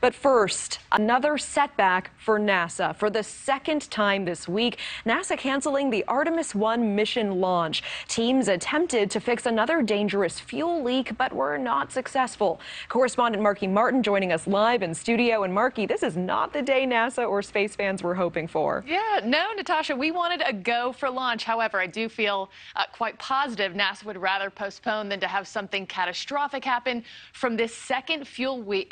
But first, another setback for NASA. For the second time this week, NASA canceling the Artemis 1 mission launch. Teams attempted to fix another dangerous fuel leak, but were not successful. Correspondent Marky Martin joining us live in studio. And Marky, this is not the day NASA or space fans were hoping for. Yeah, no, Natasha, we wanted a go for launch. However, I do feel quite positive NASA would rather postpone than to have something catastrophic happen from this second fuel leak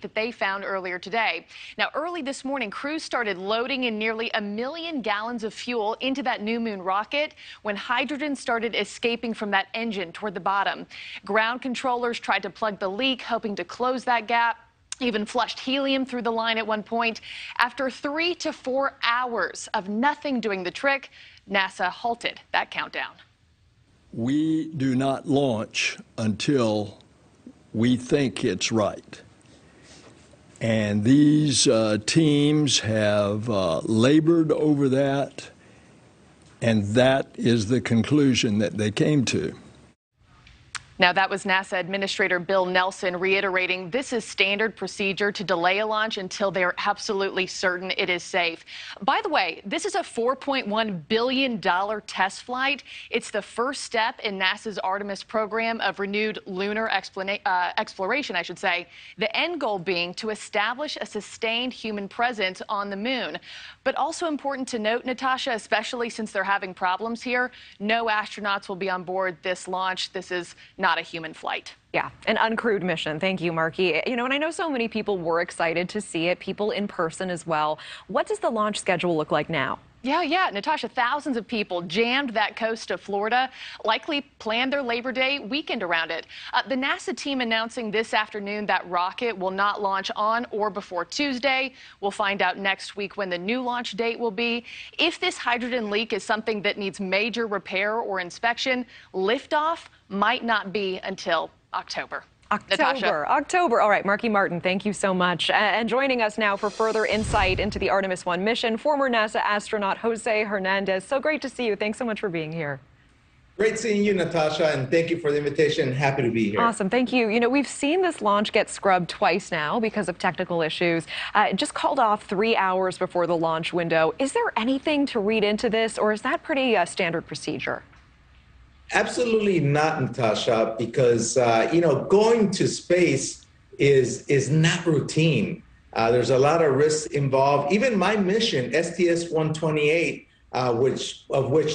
that they found earlier today. Now, early this morning, crews started loading in nearly 1 million gallons of fuel into that New Moon rocket when hydrogen started escaping from that engine toward the bottom. Ground controllers tried to plug the leak, hoping to close that gap. Even flushed helium through the line at one point. After 3 to 4 hours of nothing doing the trick, NASA halted that countdown. We do not launch until we think it's right. And these teams have labored over that, and that is the conclusion that they came to. Now, that was NASA Administrator Bill Nelson reiterating this is standard procedure to delay a launch until they're absolutely certain it is safe. By the way, this is a $4.1 billion test flight. It's the first step in NASA's Artemis program of renewed lunar exploration, I should say, the end goal being to establish a sustained human presence on the moon. But also important to note, Natasha, especially since they're having problems here, no astronauts will be on board this launch. This is not a human flight. Yeah, an uncrewed mission. Thank you, Marky. You know, and I know so many people were excited to see it, people in person as well. What does the launch schedule look like now? Yeah, Natasha, thousands of people jammed that coast of Florida, likely planned their Labor Day weekend around it. The NASA team announcing this afternoon that rocket will not launch on or before Tuesday. We'll find out next week when the new launch date will be. If this hydrogen leak is something that needs major repair or inspection, liftoff might not be until October. Natasha. All right, Marky Martin, thank you so much. And joining us now for further insight into the Artemis 1 mission, former NASA astronaut Jose Hernandez. So great to see you. Thanks so much for being here. Great seeing you, Natasha, and thank you for the invitation. Happy to be here. Awesome. Thank you. You know, we've seen this launch get scrubbed twice now because of technical issues. It just called off 3 hours before the launch window. Is there anything to read into this, or is that pretty standard procedure? Absolutely not, Natasha, because, you know, going to space is not routine. There's a lot of risks involved. Even my mission, STS-128, of which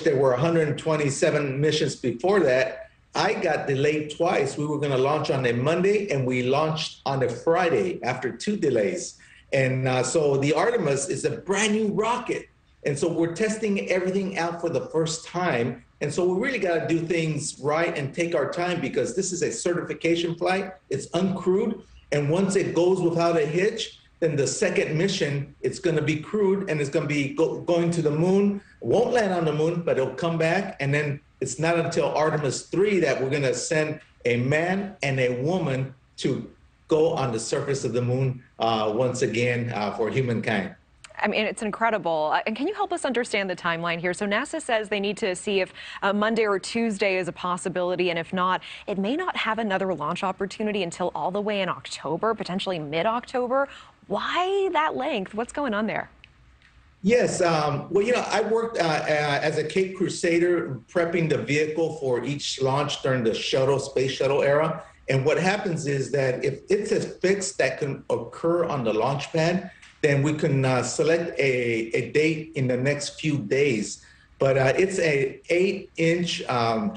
there were 127 missions before that, I got delayed twice. We were going to launch on a Monday, and we launched on a Friday after 2 delays. And so the Artemis is a brand new rocket. And so we're testing everything out for the first time. And so we really got to do things right and take our time, because this is a certification flight. It's uncrewed. And once it goes without a hitch, then the second mission, it's going to be crewed, and it's going to be going to the moon. It won't land on the moon, but it'll come back. And then it's not until Artemis 3 that we're going to send a man and a woman to go on the surface of the moon once again for humankind. I mean, it's incredible. And can you help us understand the timeline here? So NASA says they need to see if Monday or Tuesday is a possibility, and if not, it may not have another launch opportunity until all the way in October, potentially mid-October. Why that length? What's going on there? Yes. Well, you know, I worked as a Cape Crusader prepping the vehicle for each launch during the shuttle, space shuttle era. And what happens is that if it's a fix that can occur on the launch pad, then we can select a date in the next few days. But it's a 8-inch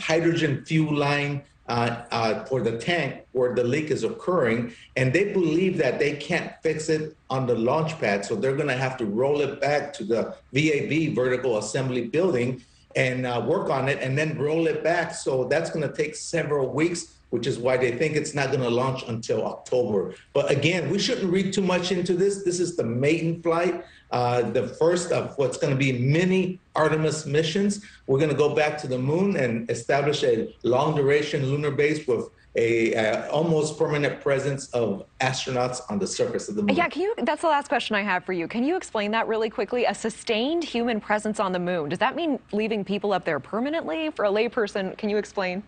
hydrogen fuel line for the tank where the leak is occurring. And they believe that they can't fix it on the launch pad. So they're gonna have to roll it back to the VAB, Vertical Assembly Building, and work on it and then roll it back. So that's gonna take several weeks, which is why they think it's not going to launch until October. But again, we shouldn't read too much into this. This is the maiden flight, the first of what's going to be many Artemis missions. We're going to go back to the moon and establish a long-duration lunar base with an almost permanent presence of astronauts on the surface of the moon. Yeah, can you, that's the last question I have for you. Can you explain that really quickly? A sustained human presence on the moon. Does that mean leaving people up there permanently? For a layperson, can you explain?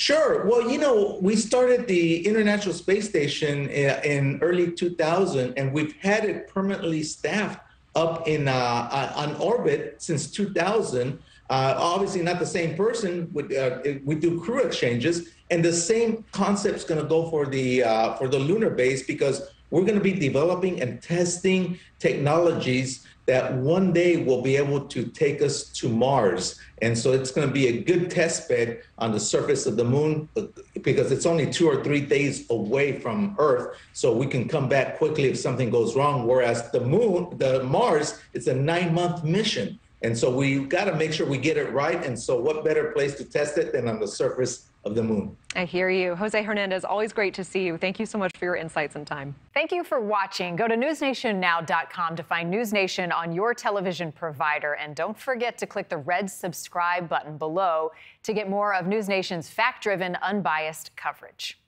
Sure. Well, you know, we started the International Space Station in early 2000, and we've had it permanently staffed up in on orbit since 2000. Obviously, not the same person. We do crew exchanges, and the same concept's going to go for the lunar base, because we're going to be developing and testing technologies that one day will be able to take us to Mars. And so it's going to be a good test bed on the surface of the moon, because it's only 2 or 3 days away from Earth. So we can come back quickly if something goes wrong. Whereas Mars, it's a 9-month mission. And so we've got to make sure we get it right. And so what better place to test it than on the surface of the moon? I hear you. Jose Hernandez, always great to see you. Thank you so much for your insights and time. Thank you for watching. Go to newsnationnow.com to find NewsNation on your television provider. And don't forget to click the red subscribe button below to get more of NewsNation's fact-driven, unbiased coverage.